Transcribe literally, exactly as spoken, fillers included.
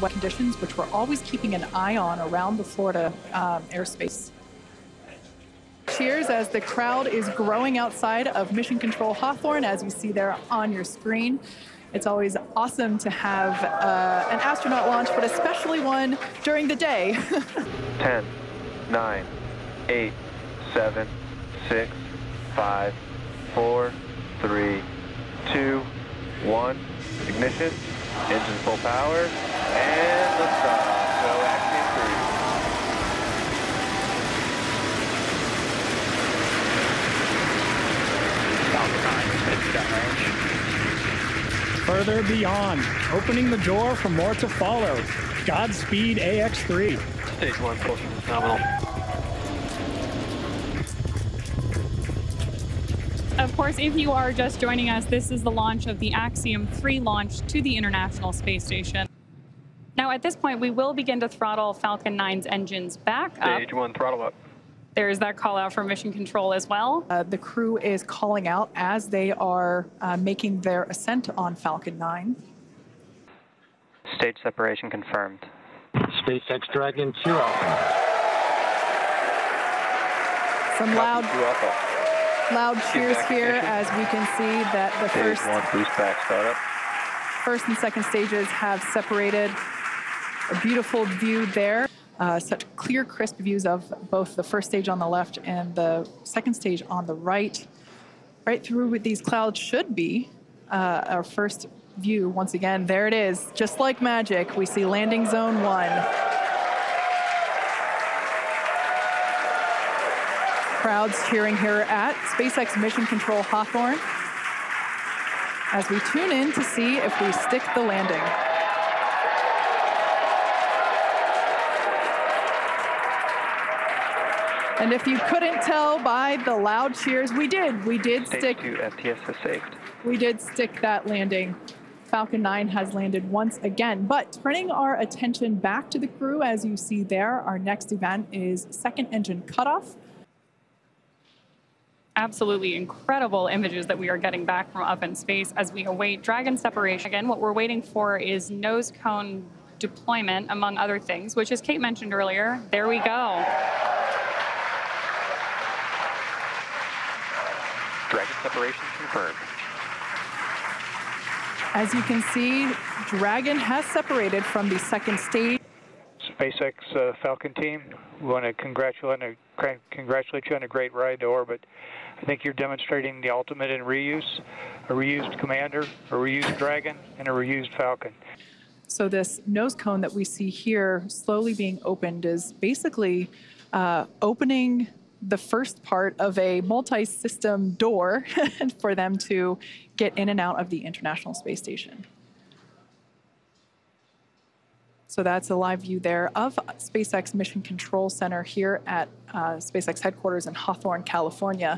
wet conditions, which we're always keeping an eye on around the Florida um, airspace. Cheers as the crowd is growing outside of Mission Control Hawthorne, as you see there on your screen. It's always awesome to have uh, an astronaut launch, but especially one during the day. ten, nine, eight, seven, six, five, four, three, two, one. Ignition, engine full power, and liftoff. So Axiom three. Further beyond, opening the door for more to follow. Godspeed A X three. Stage one portion is nominal. Of course, if you are just joining us, this is the launch of the Axiom three launch to the International Space Station. Now, at this point, we will begin to throttle Falcon nine's engines back up. Stage one, throttle up. There is that call out for mission control as well. Uh, the crew is calling out as they are uh, making their ascent on Falcon nine. Stage separation confirmed. SpaceX Dragon two Alpha. Some loud, loud cheers here as we can see that the first, Stage one boost back startup. First and second stages have separated. A beautiful view there. Uh, such clear, crisp views of both the first stage on the left and the second stage on the right. Right through with these clouds should be uh, our first view. Once again, there it is. Just like magic, we see landing zone one. Crowds cheering here at SpaceX Mission Control Hawthorne as we tune in to see if we stick the landing. And if you couldn't tell by the loud cheers, we did. We did stick. Stage two, F T S is saved. We did stick that landing. Falcon nine has landed once again. But turning our attention back to the crew, as you see there, our next event is second engine cutoff. Absolutely incredible images that we are getting back from up in space as we await Dragon separation. Again, what we're waiting for is nose cone deployment, among other things, which, as Kate mentioned earlier, there we go. Dragon separation confirmed. As you can see, Dragon has separated from the second stage. SpaceX uh, Falcon team, we want to congratulate, congratulate you on a great ride to orbit. I think you're demonstrating the ultimate in reuse, a reused Commander, a reused Dragon, and a reused Falcon. So this nose cone that we see here slowly being opened is basically uh, opening the first part of a multi-system door for them to get in and out of the International Space Station. So that's a live view there of SpaceX Mission Control Center here at uh, SpaceX headquarters in Hawthorne, California.